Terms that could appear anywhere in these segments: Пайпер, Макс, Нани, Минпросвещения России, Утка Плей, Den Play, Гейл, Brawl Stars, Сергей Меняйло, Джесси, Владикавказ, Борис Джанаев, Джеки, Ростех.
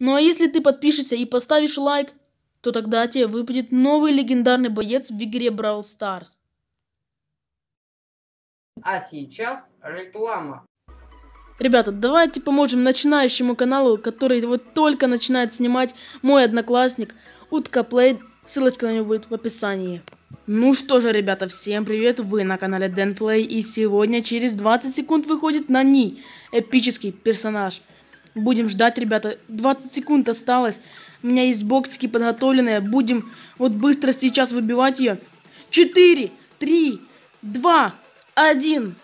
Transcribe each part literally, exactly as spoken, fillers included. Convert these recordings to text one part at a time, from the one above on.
Ну а если ты подпишешься и поставишь лайк, то тогда тебе выпадет новый легендарный боец в игре Brawl Stars. А сейчас реклама. Ребята, давайте поможем начинающему каналу, который вот только начинает снимать мой одноклассник Утка Плей. Ссылочка на него будет в описании. Ну что же, ребята, всем привет, вы на канале Den Play, и сегодня через двадцать секунд выходит Нани, эпический персонаж. Будем ждать, ребята, двадцать секунд осталось, у меня есть боксики подготовленные, будем вот быстро сейчас выбивать ее. четыре, три, два, один.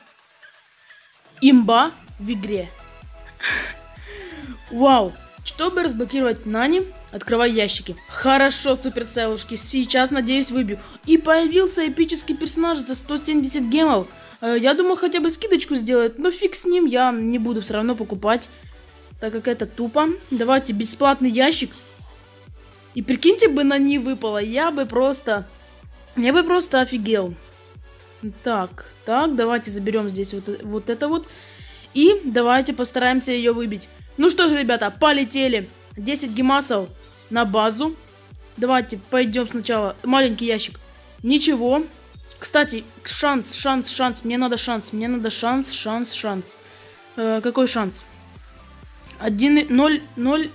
Имба в игре. Вау, чтобы разблокировать Нани, открывай ящики. Хорошо, суперселушки, сейчас, надеюсь, выбью. И появился эпический персонаж за сто семьдесят гемов. Я думал, хотя бы скидочку сделать, но фиг с ним, я не буду все равно покупать, так как это тупо. Давайте бесплатный ящик. И прикиньте, бы на ней выпало, я бы просто... Я бы просто офигел. Так, так, давайте заберем здесь вот, вот это вот. И давайте постараемся ее выбить. Ну что же, ребята, полетели. десять гемасов на базу. Давайте пойдем сначала. Маленький ящик. Ничего. Кстати, шанс, шанс, шанс. Мне надо шанс, мне надо шанс, шанс, шанс. Э, какой шанс? один, ноль, ноль,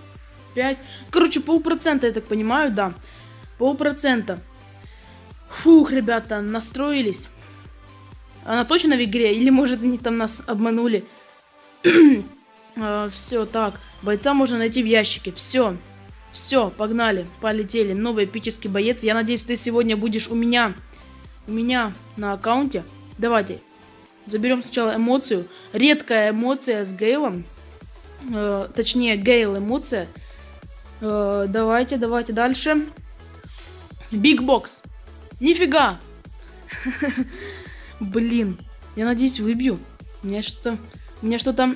пять. Короче, полпроцента, я так понимаю, да. Полпроцента. Фух, ребята, настроились. Она точно в игре? Или, может, они там нас обманули? э, все, так. Бойца можно найти в ящике. Все. Все, погнали. Полетели. Новый эпический боец. Я надеюсь, ты сегодня будешь у меня. У меня на аккаунте. Давайте. Заберем сначала эмоцию. Редкая эмоция с Гейлом. Э, точнее, Гейл эмоция. Э, давайте, давайте дальше. Биг бокс. Нифига. Блин. Я надеюсь, выбью. У меня что-то... У меня что-то...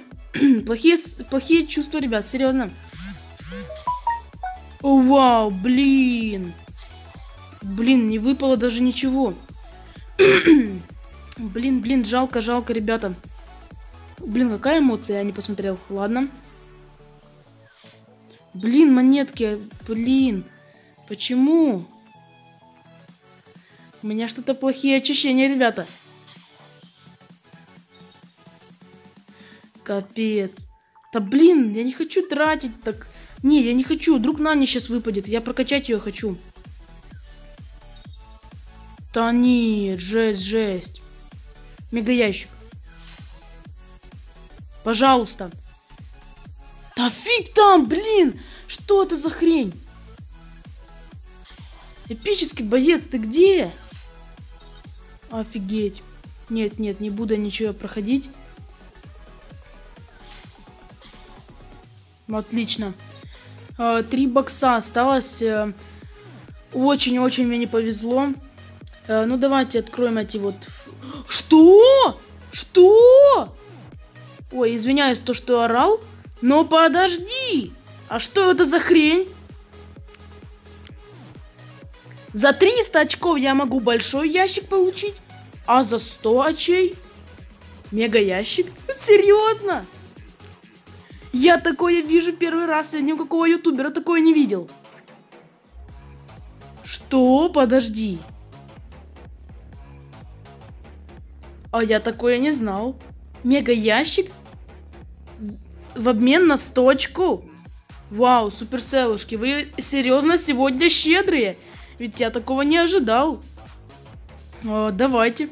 Плохие, плохие чувства, ребят, серьезно. О, вау, блин. Блин, не выпало даже ничего. Блин, блин, жалко, жалко, ребята. Блин, какая эмоция, я не посмотрел. Ладно. Блин, монетки, блин. Почему? У меня что-то плохие ощущения, ребята. Капец. Да блин, я не хочу тратить так. Не, я не хочу. Вдруг Нани сейчас выпадет. Я прокачать ее хочу. Да нет, жесть, жесть. Мега ящик. Пожалуйста. Да фиг там, блин. Что это за хрень? Эпический боец, ты где? Офигеть. Нет, нет, не буду ничего проходить. Отлично. Три бокса осталось. Очень-очень мне не повезло. Ну, давайте откроем эти вот... Что? Что? Ой, извиняюсь, то, что орал. Но подожди. А что это за хрень? За триста очков я могу большой ящик получить. А за сто очей мега ящик. Серьезно? Я такое вижу первый раз, я ни у какого ютубера такое не видел. Что? Подожди. А я такое не знал. Мега ящик в обмен на сто очков. Вау, суперселушки, вы серьезно сегодня щедрые? Ведь я такого не ожидал. А, давайте.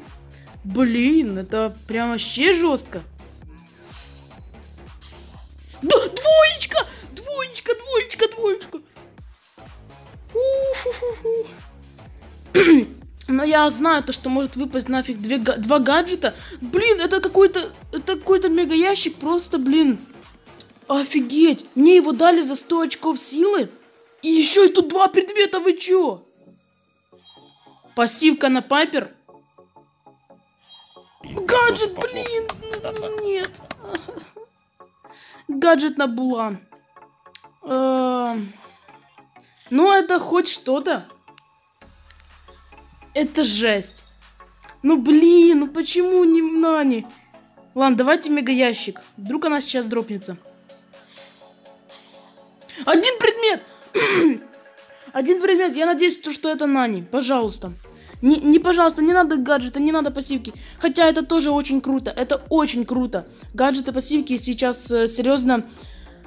Блин, это прям вообще жестко. Да, двоечка! Двоечка, двоечка, двоечка. Но я знаю то, что может выпасть нафиг две, два гаджета. Блин, это какой-то какой-то мега ящик просто, блин. Офигеть. Мне его дали за сто очков силы. И еще и тут два предмета, вы чё? Пассивка на Пайпер. Гаджет, блин, нет. Гаджет на Була. Э-э ну, это хоть что-то. Это жесть. Ну, блин, ну почему не Нани? Ладно, давайте мега ящик. Вдруг она сейчас дропнется. Один предмет! Один предмет. Я надеюсь, что это Нани. Пожалуйста. Не, не, пожалуйста, не надо гаджета, не надо пассивки. Хотя это тоже очень круто. Это очень круто. Гаджеты, пассивки сейчас э, серьезно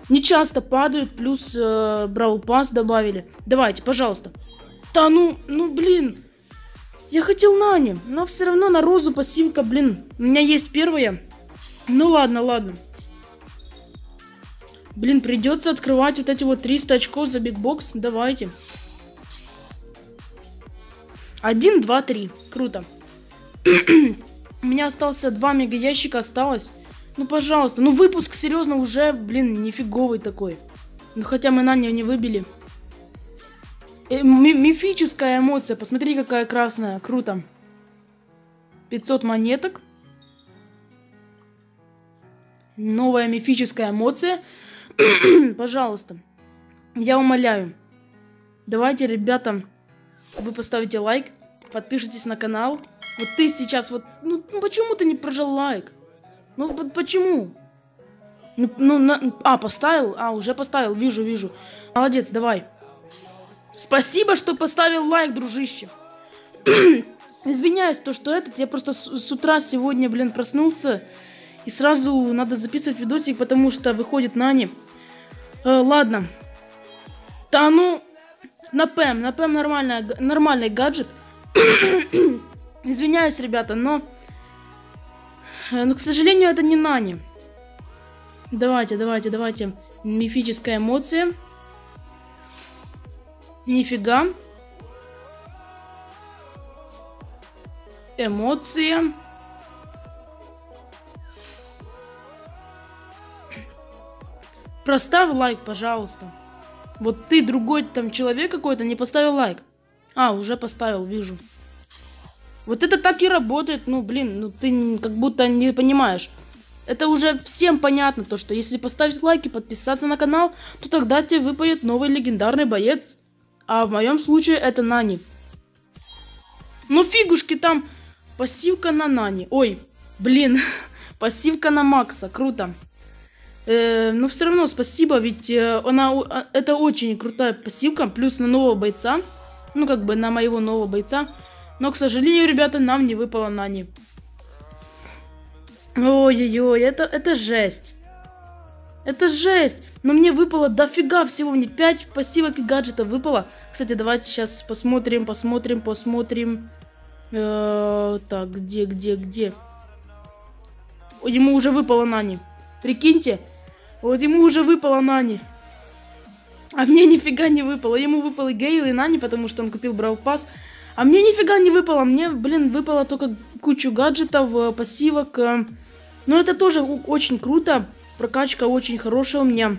не часто падают. Плюс э, Brawl Pass добавили. Давайте, пожалуйста. Да ну, ну блин. Я хотел Нани, но все равно на розу пассивка, блин. У меня есть первая. Ну ладно, ладно. Блин, придется открывать вот эти вот триста очков за бигбокс. Давайте. Один, два, три. Круто. У меня остался два мега ящика, осталось. Ну, пожалуйста. Ну, выпуск, серьезно, уже, блин, нифиговый такой. Ну, хотя мы Нани не выбили. Э, ми мифическая эмоция. Посмотри, какая красная. Круто. пятьсот монеток. Новая мифическая эмоция. Пожалуйста. Я умоляю. Давайте, ребята, вы поставите лайк. Подпишитесь на канал. Вот ты сейчас вот... Ну, ну почему ты не прожал лайк? Ну, почему? Ну, ну на... А, поставил? А, уже поставил. Вижу, вижу. Молодец, давай. Спасибо, что поставил лайк, дружище. Извиняюсь, то, что этот... Я просто с, с утра сегодня, блин, проснулся. И сразу надо записывать видосик, потому что выходит Нани. Э, ладно. Да ну... На ПМ, на ПМ нормальный гаджет. Извиняюсь, ребята, но... Но, к сожалению, это не Нани. Давайте, давайте, давайте. Мифическая эмоция. Нифига. Эмоция. Проставь лайк, пожалуйста. Вот ты, другой там человек какой-то, не поставил лайк. А, уже поставил, вижу. Вот это так и работает. Ну, блин, ну ты как будто не понимаешь. Это уже всем понятно, то что если поставить лайк и подписаться на канал, то тогда тебе выпадет новый легендарный боец. А в моем случае это Нани. Ну, фигушки там. Пассивка на Нани. Ой, блин. Пассивка на Макса, круто. Но все равно спасибо, ведь она, это очень крутая пассивка, плюс на нового бойца, ну как бы на моего нового бойца, но, к сожалению, ребята, нам не выпала Нани. Ой-ой-ой, это, это жесть. Это жесть, но мне выпало дофига всего, мне пять пассивок и гаджетов выпало. Кстати, давайте сейчас посмотрим, посмотрим, посмотрим. Э-э, так, где, где, где? Ему уже выпала Нани, прикиньте. Вот ему уже выпала Нани. А мне нифига не выпало. Ему выпал и Гейл, и Нани, потому что он купил Brawl Pass. А мне нифига не выпало. Мне, блин, выпало только кучу гаджетов, пассивок. Но это тоже очень круто. Прокачка очень хорошая у меня.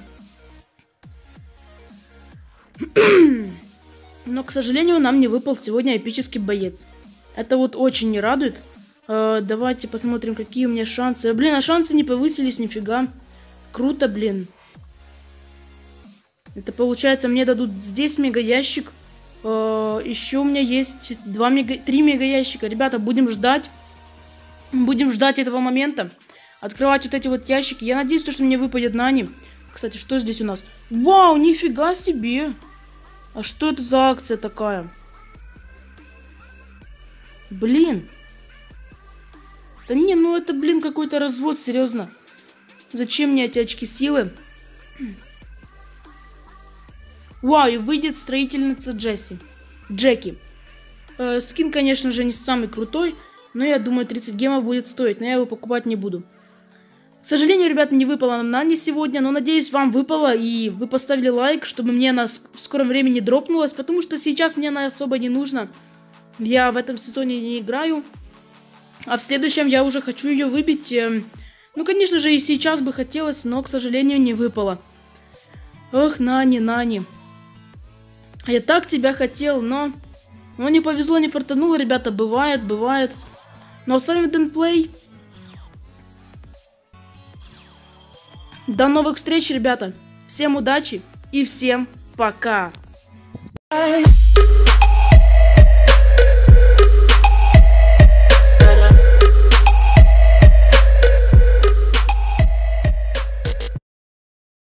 Но, к сожалению, нам не выпал сегодня эпический боец. Это вот очень не радует. Давайте посмотрим, какие у меня шансы. Блин, а шансы не повысились нифига. Круто, блин. Это получается, мне дадут здесь мега ящик. Э, еще у меня есть два мега, три мега ящика. Ребята, будем ждать. Будем ждать этого момента. Открывать вот эти вот ящики. Я надеюсь, что мне выпадет Нани. Кстати, что здесь у нас? Вау, нифига себе. А что это за акция такая? Блин. Да не, ну это, блин, какой-то развод, серьезно. Зачем мне эти очки силы? Вау, и выйдет строительница Джесси. Джеки. Э, скин, конечно же, не самый крутой, но я думаю, тридцать гемов будет стоить, но я его покупать не буду. К сожалению, ребята, не выпало нам Нани сегодня, но надеюсь, вам выпало, и вы поставили лайк, чтобы мне она в скором времени дропнулась, потому что сейчас мне она особо не нужна. Я в этом сезоне не играю, а в следующем я уже хочу ее выбить... Э, Ну, конечно же, и сейчас бы хотелось, но, к сожалению, не выпало. Ох, Нани, Нани. Я так тебя хотел, но... Но не повезло, не фартануло, ребята. Бывает, бывает. Ну, а с вами Den Play. До новых встреч, ребята. Всем удачи и всем пока.